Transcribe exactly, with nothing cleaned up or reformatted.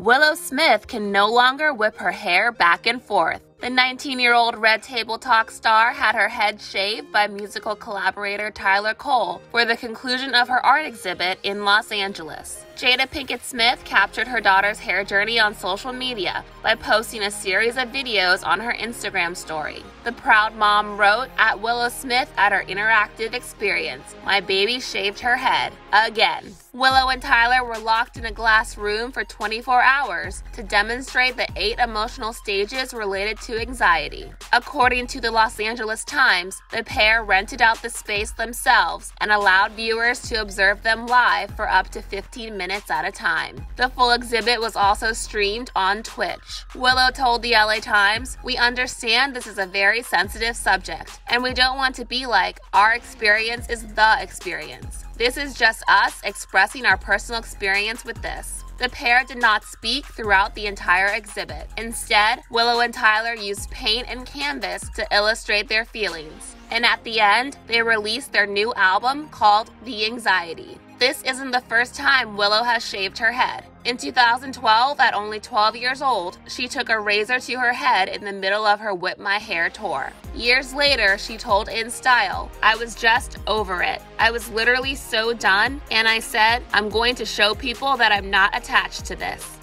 Willow Smith can no longer whip her hair back and forth. The nineteen-year-old Red Table Talk star had her head shaved by musical collaborator Tyler Cole for the conclusion of her art exhibit in Los Angeles. Jada Pinkett Smith captured her daughter's hair journey on social media by posting a series of videos on her Instagram story. The proud mom wrote at Willow Smith at her interactive experience, "My baby shaved her head again." Willow and Tyler were locked in a glass room for twenty-four hours to demonstrate the eight emotional stages related to anxiety. According to the Los Angeles Times, the pair rented out the space themselves and allowed viewers to observe them live for up to fifteen minutes at a time. The full exhibit was also streamed on Twitch. Willow told the L A Times, "We understand this is a very sensitive subject, and we don't want to be like, our experience is the experience. This is just us expressing our personal experience with this." The pair did not speak throughout the entire exhibit. Instead, Willow and Tyler used paint and canvas to illustrate their feelings. And at the end, they released their new album called The Anxiety. This isn't the first time Willow has shaved her head. In two thousand twelve, at only twelve years old, she took a razor to her head in the middle of her Whip My Hair tour. Years later, she told In Style, "I was just over it. I was literally so done, and I said, I'm going to show people that I'm not attached to this."